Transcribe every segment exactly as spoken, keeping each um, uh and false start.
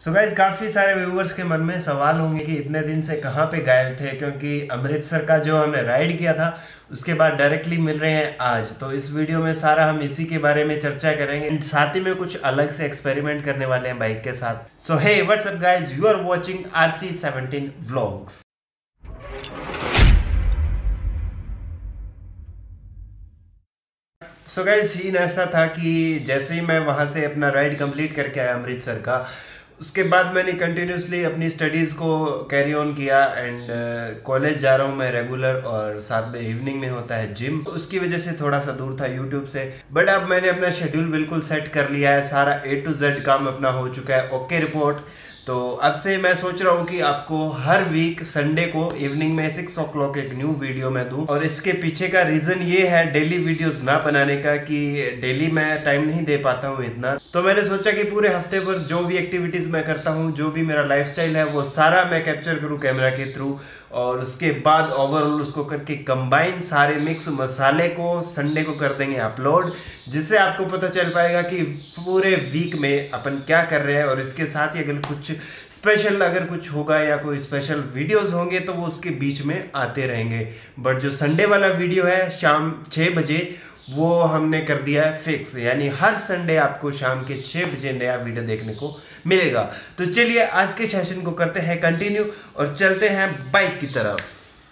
So guys, काफ़ी सारे viewers के मन में सवाल होंगे कि इतने दिन से कहाँ पे गायब थे, क्योंकि अमृतसर का जो हमने राइड किया था उसके बाद डायरेक्टली मिल रहे हैं आज। तो इस वीडियो में सारा हम इसी के बारे में चर्चा करेंगे, एंड साथ ही में कुछ अलग से एक्सपेरिमेंट करने वाले हैं बाइक के साथ। So hey what's up guys, you are watching R C seventeen vlogs. So guys, scene ऐसा था कि जैसे ही मैं वहाँ से अपना राइड कंप्लीट करके आया अमृतसर का, उसके बाद मैंने कंटिन्यूसली अपनी स्टडीज़ को कैरी ऑन किया, एंड कॉलेज uh, जा रहा हूँ मैं रेगुलर, और साथ में इवनिंग में होता है जिम। उसकी वजह से थोड़ा सा दूर था यूट्यूब से, बट अब मैंने अपना शेड्यूल बिल्कुल सेट कर लिया है, सारा ए टू जेड काम अपना हो चुका है। Okay report. तो अब से मैं सोच रहा हूँ कि आपको हर वीक संडे को इवनिंग में सिक्स ओ क्लॉक एक न्यू वीडियो मैं दूँ, और इसके पीछे का रीज़न ये है डेली वीडियोस ना बनाने का कि डेली मैं टाइम नहीं दे पाता हूँ इतना। तो मैंने सोचा कि पूरे हफ्ते पर जो भी एक्टिविटीज़ मैं करता हूँ, जो भी मेरा लाइफस्टाइल है, वो सारा मैं कैप्चर करूँ कैमरा के थ्रू, और उसके बाद ओवरऑल उसको करके कंबाइन सारे मिक्स मसाले को संडे को कर देंगे अपलोड, जिससे आपको पता चल पाएगा कि पूरे वीक में अपन क्या कर रहे हैं। और इसके साथ ही अगर कुछ स्पेशल अगर कुछ होगा या कोई स्पेशल वीडियोस होंगे तो वो उसके बीच में आते रहेंगे। बट जो संडे वाला वीडियो है शाम छः बजे, वो हमने कर दिया है फिक्स, यानी हर संडे आपको शाम के छः बजे नया वीडियो देखने को मिलेगा। तो चलिए आज के सेशन को करते हैं कंटिन्यू और चलते हैं बाइक की तरफ।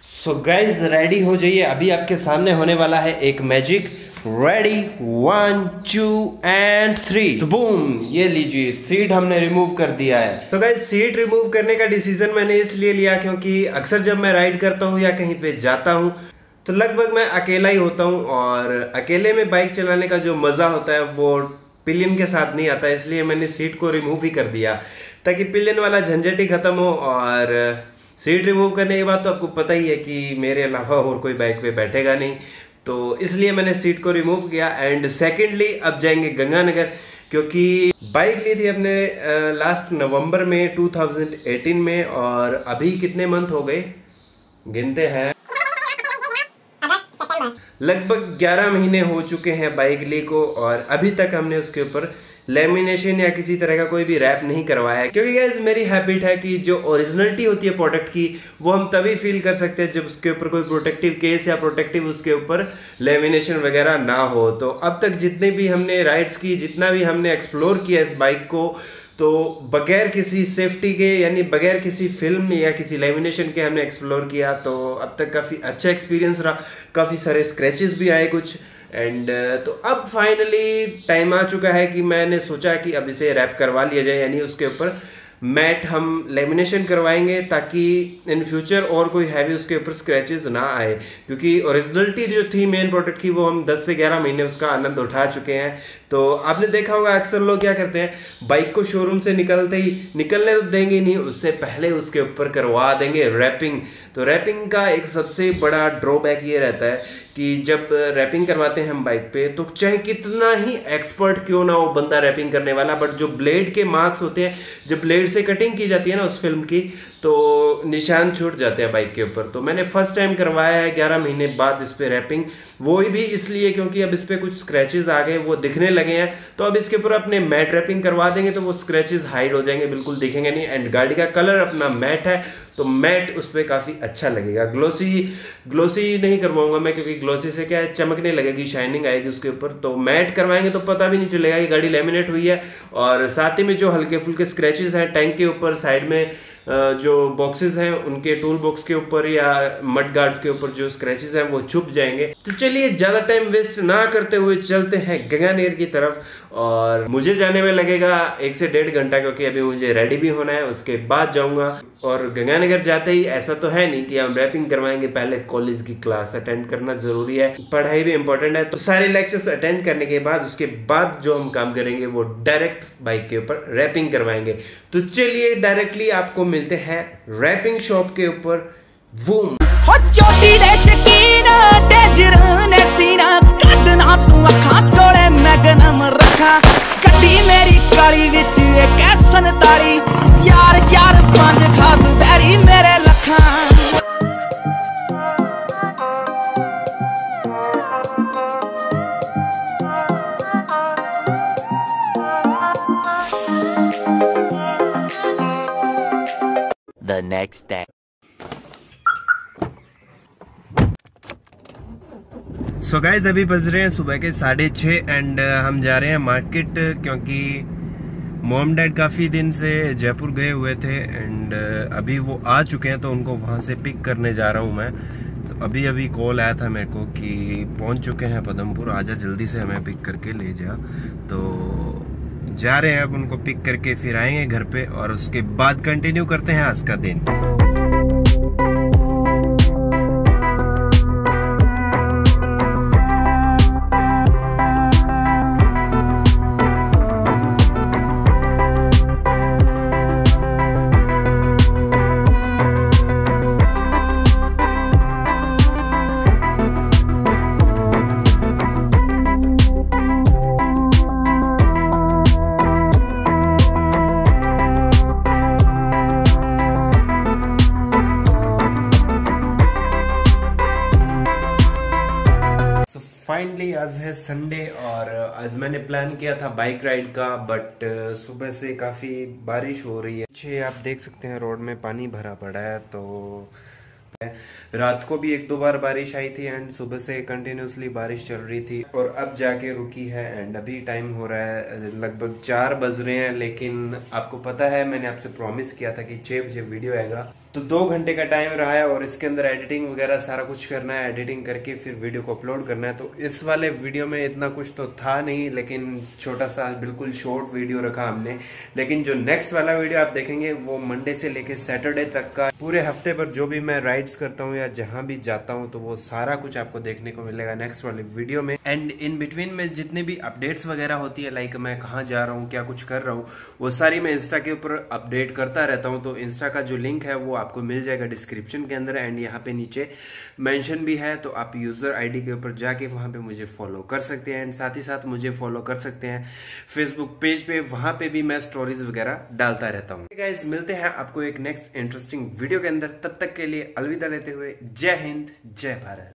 सो गाइज, रेडी हो जाइए, अभी आपके सामने होने वाला है एक magic. Ready, one two and three, तो बूम। ये लीजिए, सीट हमने रिमूव कर दिया है। तो गाइज, सीट रिमूव करने का डिसीजन मैंने इसलिए लिया क्योंकि अक्सर जब मैं राइड करता हूँ या कहीं पे जाता हूँ तो लगभग मैं अकेला ही होता हूँ, और अकेले में बाइक चलाने का जो मज़ा होता है वो पिलियन के साथ नहीं आता, इसलिए मैंने सीट को रिमूव ही कर दिया ताकि पिलियन वाला झंझट ही खत्म हो। और सीट रिमूव करने के बाद तो आपको पता ही है कि मेरे अलावा और कोई बाइक पे बैठेगा नहीं, तो इसलिए मैंने सीट को रिमूव किया। एंड सेकेंडली, अब जाएंगे गंगानगर, क्योंकि बाइक ली थी अपने लास्ट नवंबर में टू थाउजेंड एटीन में, और अभी कितने मंथ हो गए गिनते हैं, लगभग ग्यारह महीने हो चुके हैं बाइक ली को, और अभी तक हमने उसके ऊपर लेमिनेशन या किसी तरह का कोई भी रैप नहीं करवाया है, क्योंकि गाइज मेरी हैबिट है कि जो ओरिजिनलिटी होती है प्रोडक्ट की वो हम तभी फील कर सकते हैं जब उसके ऊपर कोई प्रोटेक्टिव केस या प्रोटेक्टिव उसके ऊपर लेमिनेशन वगैरह ना हो। तो अब तक जितने भी हमने राइड्स की, जितना भी हमने एक्सप्लोर किया इस बाइक को, तो बगैर किसी सेफ्टी के, यानी बगैर किसी फिल्म या किसी लेमिनेशन के हमने एक्सप्लोर किया। तो अब तक काफ़ी अच्छा एक्सपीरियंस रहा, काफ़ी सारे स्क्रैचेस भी आए कुछ, एंड तो अब फाइनली टाइम आ चुका है कि मैंने सोचा कि अब इसे रैप करवा लिया जाए, यानी उसके ऊपर मैट हम लेमिनेशन करवाएंगे ताकि इन फ्यूचर और कोई हैवी उसके ऊपर स्क्रैचेस ना आए, क्योंकि ओरिजिनलिटी जो थी मेन प्रोडक्ट की वो हम दस से ग्यारह महीने उसका आनंद उठा चुके हैं। तो आपने देखा होगा अक्सर लोग क्या करते हैं, बाइक को शोरूम से निकलते ही निकलने तो देंगे नहीं, उससे पहले उसके ऊपर करवा देंगे रैपिंग। तो रैपिंग का एक सबसे बड़ा ड्रॉबैक ये रहता है कि जब रैपिंग करवाते हैं हम बाइक पे, तो चाहे कितना ही एक्सपर्ट क्यों ना हो बंदा रैपिंग करने वाला, बट जो ब्लेड के मार्क्स होते हैं, जब ब्लेड से कटिंग की जाती है ना उस फिल्म की, तो निशान छूट जाते हैं बाइक के ऊपर। तो मैंने फर्स्ट टाइम करवाया है ग्यारह महीने बाद इस पर रैपिंग, वो भी इसलिए क्योंकि अब इस पर कुछ स्क्रैचेस आ गए, वो दिखने लगे हैं, तो अब इसके ऊपर अपने मैट रैपिंग करवा देंगे तो वो स्क्रैचेस हाइड हो जाएंगे, बिल्कुल दिखेंगे नहीं। एंड गाड़ी का कलर अपना मैट है तो मैट उस पर काफ़ी अच्छा लगेगा। ग्लोसी ग्लोसी नहीं करवाऊंगा मैं, क्योंकि ग्लोसी से क्या है, चमकने लगेगी, शाइनिंग आएगी उसके ऊपर, तो मैट करवाएंगे तो पता भी नहीं चलेगा कि गाड़ी लेमिनेट हुई है। और साथ ही में जो हल्के फुल्के स्क्रैचेस हैं टैंक के ऊपर, साइड में जो बॉक्सेस हैं उनके टूल बॉक्स के ऊपर या मड गार्ड्स के ऊपर जो स्क्रैचेस हैं वो छुप जाएंगे। तो चलिए ज़्यादा टाइम वेस्ट ना करते हुए चलते हैं गंगानेर की तरफ, और मुझे जाने में लगेगा एक से डेढ़ घंटा, क्योंकि अभी मुझे रेडी भी होना है, उसके बाद जाऊँगा। और गंगानगर जाते ही ऐसा तो है नहीं कि हम रैपिंग करवाएंगे, पहले कॉलेज की क्लास अटेंड करना ज़रूरी है, पढ़ाई भी इंपॉर्टेंट है, तो सारे लेक्चर्स अटेंड करने के बाद उसके बाद जो हम काम करेंगे वो डायरेक्ट बाइक के ऊपर रैपिंग करवाएंगे। तो चलिए डायरेक्टली आपको मिलते हैं रैपिंग शॉप के ऊपर। Boom. next day. So guys अभी बज रहे हैं सुबह के साढ़े छः एंड हम जा रहे हैं मार्केट क्योंकि मॉम डैड काफ़ी दिन से जयपुर गए हुए थे एंड अभी वो आ चुके हैं तो उनको वहाँ से पिक करने जा रहा हूँ मैं। तो अभी अभी कॉल आया था मेरे को कि पहुँच चुके हैं पदमपुर, आजा जल्दी से हमें पिक करके ले जा। तो जा रहे हैं अब उनको पिक करके, फिर आएंगे घर पे और उसके बाद कंटिन्यू करते हैं आज का दिन। फाइनली आज है संडे और आज मैंने प्लान किया था बाइक राइड का, बट सुबह से काफ़ी बारिश हो रही है। पीछे आप देख सकते हैं रोड में पानी भरा पड़ा है। तो रात को भी एक दो बार बारिश आई थी एंड सुबह से कंटिन्यूसली बारिश चल रही थी और अब जाके रुकी है एंड अभी टाइम हो रहा है लगभग चार बज रहे हैं। लेकिन आपको पता है मैंने आपसे प्रॉमिस किया था कि छः बजे वीडियो आएगा, तो दो घंटे का टाइम रहा है और इसके अंदर एडिटिंग वगैरह सारा कुछ करना है, एडिटिंग करके फिर वीडियो को अपलोड करना है। तो इस वाले वीडियो में इतना कुछ तो था नहीं, लेकिन छोटा सा बिल्कुल शॉर्ट वीडियो रखा हमने। लेकिन जो नेक्स्ट वाला वीडियो आप देखेंगे वो मंडे से लेके सैटरडे तक का पूरे हफ्ते पर जो भी मैं राइड्स करता हूँ या जहाँ भी जाता हूँ तो वो सारा कुछ आपको देखने को मिलेगा नेक्स्ट वाले वीडियो में। एंड इन बिटवीन में जितने भी अपडेट्स वगैरह होती है, लाइक मैं कहाँ जा रहा हूँ, क्या कुछ कर रहा हूँ, वो सारी मैं इंस्टा के ऊपर अपडेट करता रहता हूँ। तो इंस्टा का जो लिंक है वो आपको मिल जाएगा डिस्क्रिप्शन के अंदर एंड यहाँ पे नीचे मेंशन भी है, तो आप यूजर आईडी के ऊपर जाके वहाँ पे मुझे फॉलो कर सकते हैं एंड साथ ही साथ मुझे फॉलो कर सकते हैं फेसबुक पेज पे, वहाँ पे भी मैं स्टोरीज वगैरह डालता रहता हूँ। गाइस मिलते हैं आपको एक नेक्स्ट इंटरेस्टिंग वीडियो के अंदर, तब तक के लिए अलविदा लेते हुए जय हिंद जय भारत।